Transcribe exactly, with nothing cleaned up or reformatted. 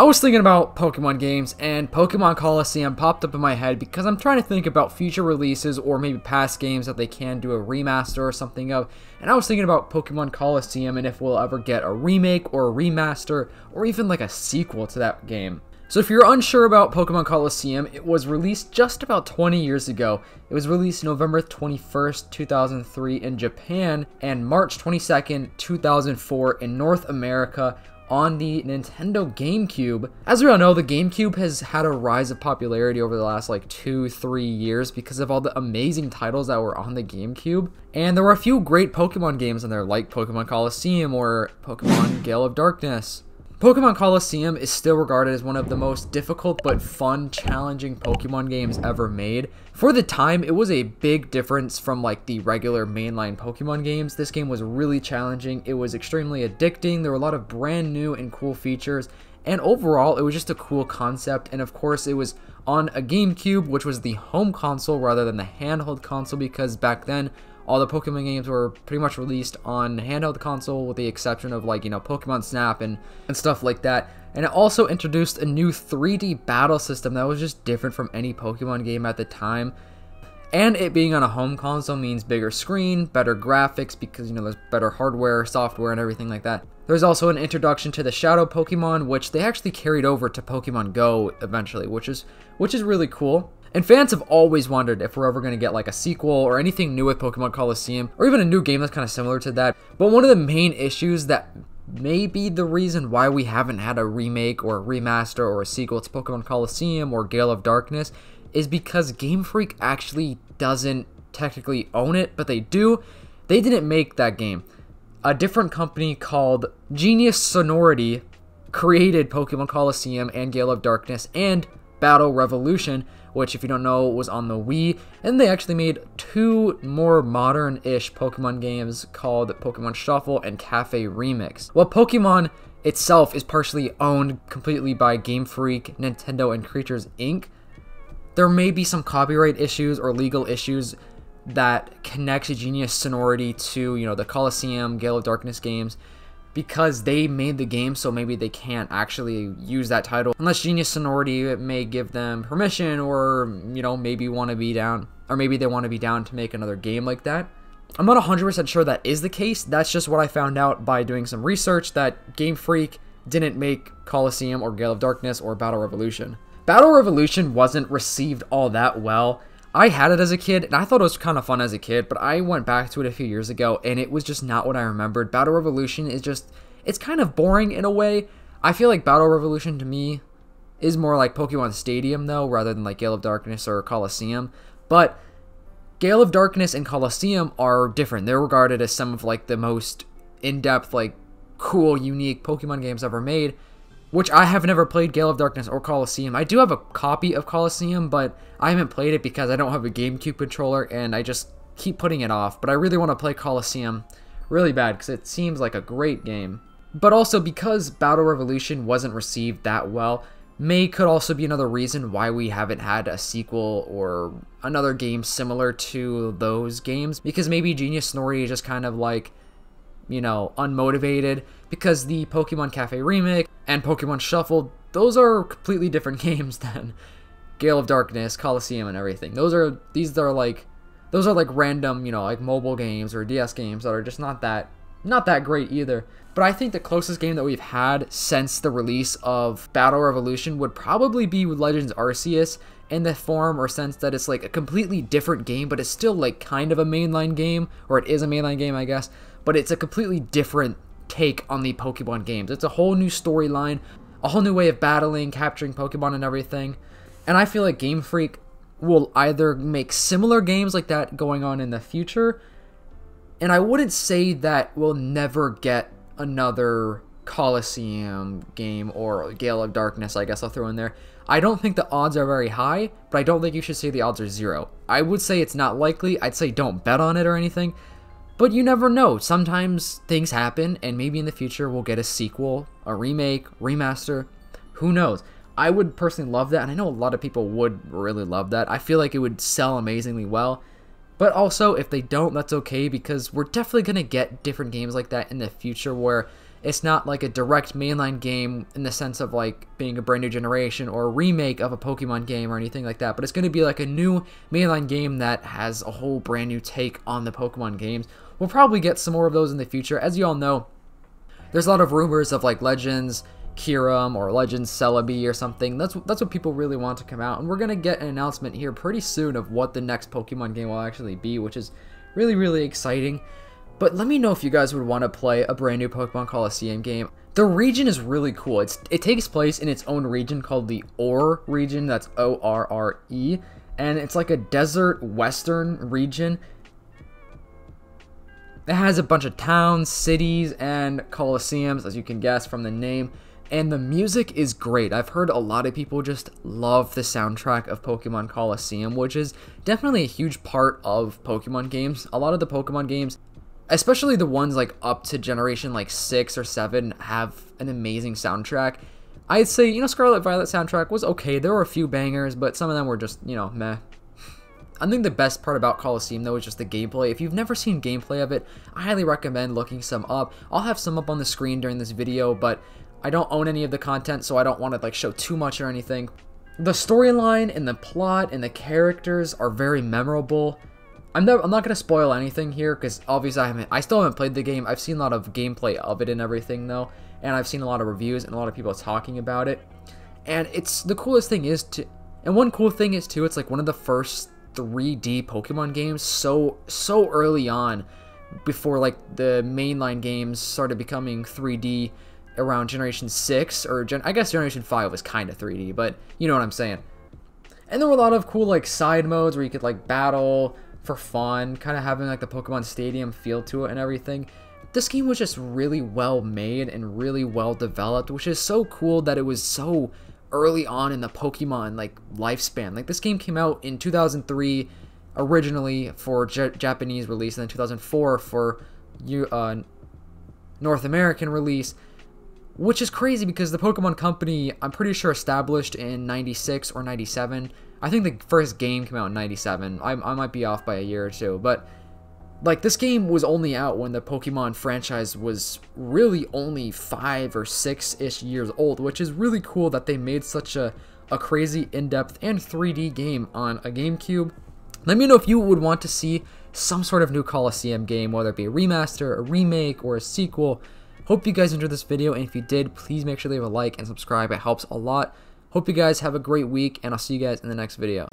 I was thinking about Pokemon games, and Pokemon Colosseum popped up in my head because I'm trying to think about future releases or maybe past games that they can do a remaster or something of, and I was thinking about Pokemon Colosseum and if we'll ever get a remake or a remaster or even like a sequel to that game. So if you're unsure about Pokemon Colosseum, it was released just about twenty years ago. It was released November twenty-first, two thousand three in Japan and March twenty-second, two thousand four in North America on the Nintendo GameCube. As we all know, the GameCube has had a rise of popularity over the last like two, three years because of all the amazing titles that were on the GameCube. And there were a few great Pokemon games in there like Pokemon Colosseum or Pokemon Gale of Darkness. Pokemon Colosseum is still regarded as one of the most difficult but fun, challenging Pokemon games ever made. For the time, it was a big difference from like the regular mainline Pokemon games. This game was really challenging, it was extremely addicting, there were a lot of brand new and cool features, and overall it was just a cool concept. And of course it was on a GameCube, which was the home console rather than the handheld console, because back then all the Pokemon games were pretty much released on handheld console with the exception of like, you know, Pokemon Snap and, and stuff like that. And it also introduced a new three D battle system that was just different from any Pokemon game at the time. And it being on a home console means bigger screen, better graphics, because, you know, there's better hardware, software, and everything like that. There's also an introduction to the Shadow Pokemon, which they actually carried over to Pokemon Go eventually, which is which is really cool. And fans have always wondered if we're ever going to get like a sequel or anything new with Pokemon Colosseum, or even a new game that's kind of similar to that. But one of the main issues that may be the reason why we haven't had a remake or a remaster or a sequel to Pokemon Colosseum or Gale of Darkness is because Game Freak actually doesn't technically own it, but they do. They didn't make that game. A different company called Genius Sonority created Pokemon Colosseum and Gale of Darkness and Battle Revolution, which, if you don't know, was on the Wii, and they actually made two more modern-ish Pokemon games called Pokemon Shuffle and Cafe Remix. While Pokemon itself is partially owned completely by Game Freak, Nintendo, and Creatures Incorporated, there may be some copyright issues or legal issues that connects Genius Sonority to, you know, the Colosseum, Gale of Darkness games, because they made the game, so maybe they can't actually use that title unless Genius Sonority may give them permission, or, you know, maybe want to be down, or maybe they want to be down to make another game like that. I'm not one hundred percent sure that is the case. That's just what I found out by doing some research, that Game Freak didn't make Colosseum or Gale of Darkness or Battle Revolution. Battle Revolution wasn't received all that well. I had it as a kid, and I thought it was kind of fun as a kid, but I went back to it a few years ago, and it was just not what I remembered. Battle Revolution is just, it's kind of boring in a way. I feel like Battle Revolution, to me, is more like Pokemon Stadium, though, rather than like Gale of Darkness or Colosseum. But Gale of Darkness and Colosseum are different. They're regarded as some of, like, the most in-depth, like, cool, unique Pokemon games ever made, which I have never played Gale of Darkness or Colosseum. I do have a copy of Colosseum, but I haven't played it because I don't have a GameCube controller, and I just keep putting it off. But I really want to play Colosseum really bad because it seems like a great game. But also, because Battle Revolution wasn't received that well, may could also be another reason why we haven't had a sequel or another game similar to those games, because maybe Genius Sonority is just kind of like, you know, unmotivated, because the Pokemon Cafe Remix and Pokemon Shuffle, those are completely different games than Gale of Darkness, Colosseum, and everything. Those are, these are like, those are like random, you know, like mobile games or D S games that are just not that, not that great either. But I think the closest game that we've had since the release of Battle Revolution would probably be Legends Arceus, in the form or sense that it's like a completely different game, but it's still like kind of a mainline game, or it is a mainline game, I guess, but it's a completely different take on the Pokemon games. It's a whole new storyline, a whole new way of battling, capturing Pokemon and everything. And I feel like Game Freak will either make similar games like that going on in the future, and I wouldn't say that we'll never get another Colosseum game or Gale of Darkness, I guess I'll throw in there. I don't think the odds are very high, but I don't think you should say the odds are zero. I would say it's not likely. I'd say don't bet on it or anything, but you never know. Sometimes things happen, and maybe in the future we'll get a sequel, a remake, remaster. Who knows? I would personally love that, and I know a lot of people would really love that. I feel like it would sell amazingly well. But also, if they don't, that's okay, because we're definitely going to get different games like that in the future where It's not like a direct mainline game in the sense of like being a brand new generation or a remake of a Pokemon game or anything like that, but it's going to be like a new mainline game that has a whole brand new take on the Pokemon games. We'll probably get some more of those in the future. As you all know, there's a lot of rumors of like Legends Kiram or Legends Celebi or something. That's that's what people really want to come out, and we're going to get an announcement here pretty soon of what the next Pokemon game will actually be, which is really, really exciting. But let me know if you guys would want to play a brand new Pokemon Colosseum game. The region is really cool. It's, it takes place in its own region called the Ore region. That's O R R E. And it's like a desert western region. It has a bunch of towns, cities, and colosseums, as you can guess from the name. And the music is great. I've heard a lot of people just love the soundtrack of Pokemon Colosseum, which is definitely a huge part of Pokemon games. A lot of the Pokemon games, especially the ones like up to generation like six or seven, have an amazing soundtrack. I'd say, you know, Scarlet Violet soundtrack was okay. There were a few bangers, but some of them were just, you know, meh. I think the best part about Colosseum, though, is just the gameplay. If you've never seen gameplay of it, I highly recommend looking some up. I'll have some up on the screen during this video, but I don't own any of the content, so I don't want to like show too much or anything. The storyline and the plot and the characters are very memorable. I'm not, I'm not going to spoil anything here because obviously I haven't, I still haven't played the game. I've seen a lot of gameplay of it and everything though, and I've seen a lot of reviews and a lot of people talking about it. And it's the coolest thing is to, and one cool thing is too, it's like one of the first three D Pokemon games so, so early on before like the mainline games started becoming three D around generation six or gen, I guess generation five was kind of three D, but you know what I'm saying. And there were a lot of cool like side modes where you could like battle for fun, kind of having like the Pokemon Stadium feel to it and everything. This game was just really well made and really well developed, which is so cool that it was so early on in the Pokemon like lifespan. Like this game came out in two thousand three originally for J Japanese release, and then two thousand four for uh, North American release, which is crazy because the Pokemon Company, I'm pretty sure, established in ninety-six or ninety-seven. I think the first game came out in ninety-seven. I, I might be off by a year or two, but like this game was only out when the Pokemon franchise was really only five or six-ish years old, which is really cool that they made such a, a crazy in-depth and three D game on a GameCube. Let me know if you would want to see some sort of new Colosseum game, whether it be a remaster, a remake, or a sequel. Hope you guys enjoyed this video, and if you did, please make sure to leave a like and subscribe. It helps a lot. Hope you guys have a great week, and I'll see you guys in the next video.